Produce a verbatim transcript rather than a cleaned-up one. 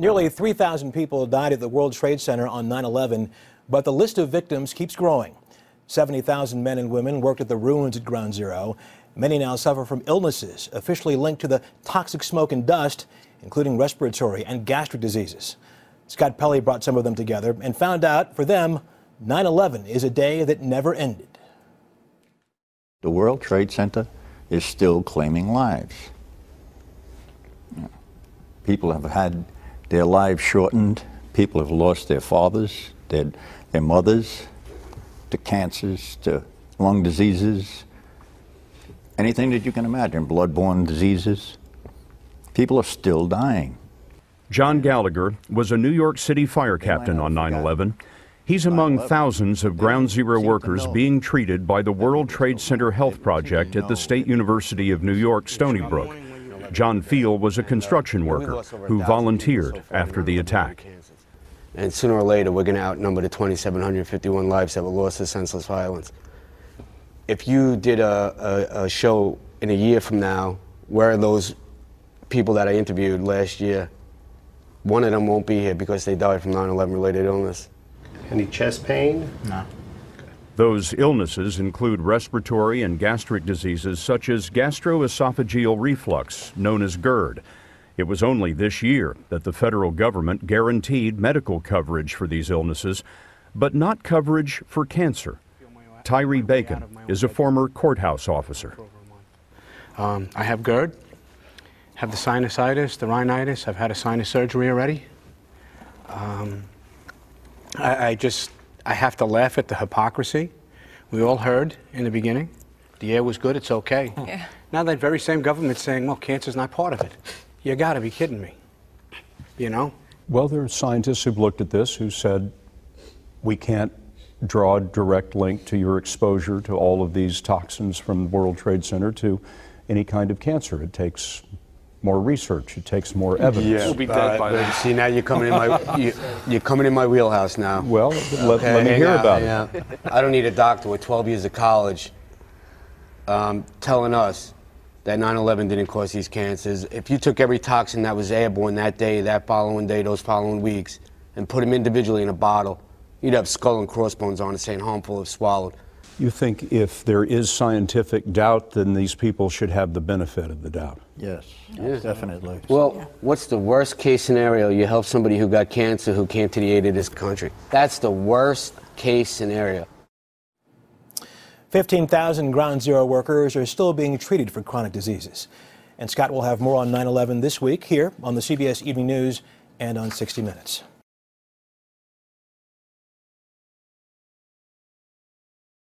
Nearly three thousand people died at the World Trade Center on nine eleven, but the list of victims keeps growing. seventy thousand men and women worked at the ruins at Ground Zero. Many now suffer from illnesses officially linked to the toxic smoke and dust, including respiratory and gastric diseases. Scott Pelley brought some of them together and found out, for them, nine eleven is a day that never ended. The World Trade Center is still claiming lives. People have had their lives shortened. People have lost their fathers, their, their mothers, to cancers, to lung diseases, anything that you can imagine, blood-borne diseases. People are still dying. John Gallagher was a New York City fire captain on nine eleven. He's among thousands of Ground Zero workers being treated by the World Trade Center Health Project at the State University of New York, Stony Brook. John Field was a construction worker who volunteered after the attack. And sooner or later, we're going to outnumber the two thousand seven hundred fifty-one lives that were lost to senseless violence. If you did a, a, a show in a year from now, where are those people that I interviewed last year? One of them won't be here because they died from nine eleven related illness. Any chest pain? No. Those illnesses include respiratory and gastric diseases such as gastroesophageal reflux, known as GERD. It was only this year that the federal government guaranteed medical coverage for these illnesses, but not coverage for cancer. Tyree Bacon is a former courthouse officer. Um, I have GERD, have the sinusitis, the rhinitis. I've had a sinus surgery already. Um, I, I just, I have to laugh at the hypocrisy. We all heard in the beginning, the air was good, it's okay. Yeah. Now that very same government's saying, well, cancer's not part of it. You gotta be kidding me, you know? Well, there are scientists who've looked at this who said, we can't draw a direct link to your exposure to all of these toxins from the World Trade Center to any kind of cancer. It takes more research, it takes more evidence. Yeah, we'll be dead uh, by then. See, now you're coming in my, you, you're coming in my wheelhouse now. Well, let, okay, let me hear out, about it. Out. I don't need a doctor with twelve years of college um, telling us that nine eleven didn't cause these cancers. If you took every toxin that was airborne that day, that following day, those following weeks, and put them individually in a bottle, you'd have skull and crossbones on it saying harmful if swallowed. You think if there is scientific doubt, then these people should have the benefit of the doubt? Yes, yes. Definitely. Well, yeah. What's the worst case scenario? You help somebody who got cancer who came to the aid of this country. That's the worst case scenario. fifteen thousand Ground Zero workers are still being treated for chronic diseases. And Scott will have more on nine eleven this week here on the C B S Evening News and on sixty Minutes.